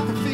got the feeling.